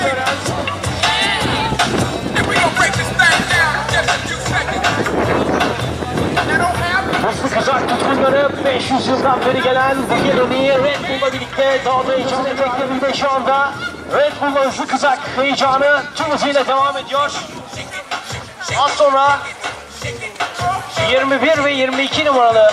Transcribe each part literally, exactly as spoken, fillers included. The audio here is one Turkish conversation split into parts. And we gonna break this thing down in just a few seconds. That don't happen. Mustafa Kizak takımları beş yüz yıldan beri gelen bu geleneği Red Bull'la birlikte dağda heyecanı bekleminde şu anda. Red Bull'la hızlı kızak heyecanı tüm hızıyla devam ediyor. Az sonra yirmi bir ve yirmi iki numaralı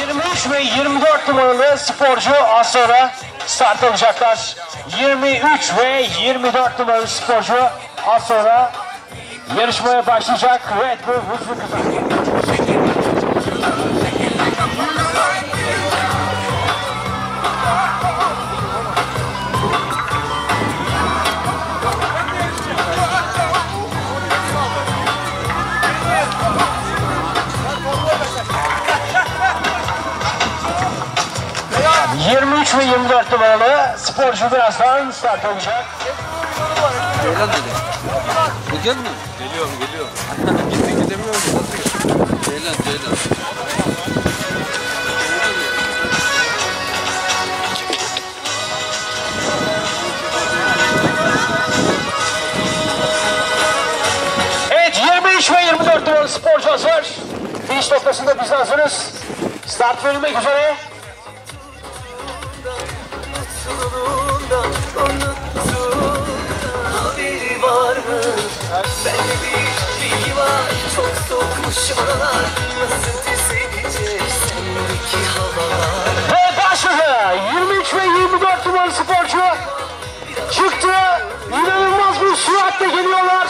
yirmi üç ve yirmi dört numaralı sporcu az sonra start alacaklar. yirmi üç ve yirmi dört numaralı sporcu az sonra yarışmaya başlayacak. Red Bull hızlı kızak. yirmi üç ve yirmi dört numaralı sporcu birazdan start olacak. Geliyorum geliyorum. Geliyorum geliyorum. Gitmek gidemiyorum. Ceylan Ceylan. Evet, yirmi üç ve yirmi dört numaralı sporcu hazır. Finish noktasında biz hazırız. Start verilmek üzere. Ve başladı. yirmi üç ve yirmi dört numaralı sporcu çıktı. İnanılmaz bir süratle geliyorlar.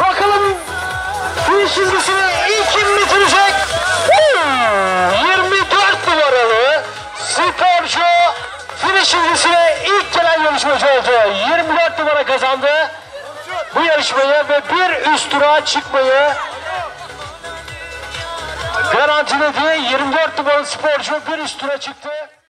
Bakalım finish çizgisine ilk kim bitirecek? yirmi dört numaralı sporcu finish çizgisine ilk gelen yarışmacı oldu. yirmi dört numara kazandı bu yarışmaya ve bir üst durağa çıkmayı garantiledi. yirmi dört numaralı sporcu bir üst durağa çıktı.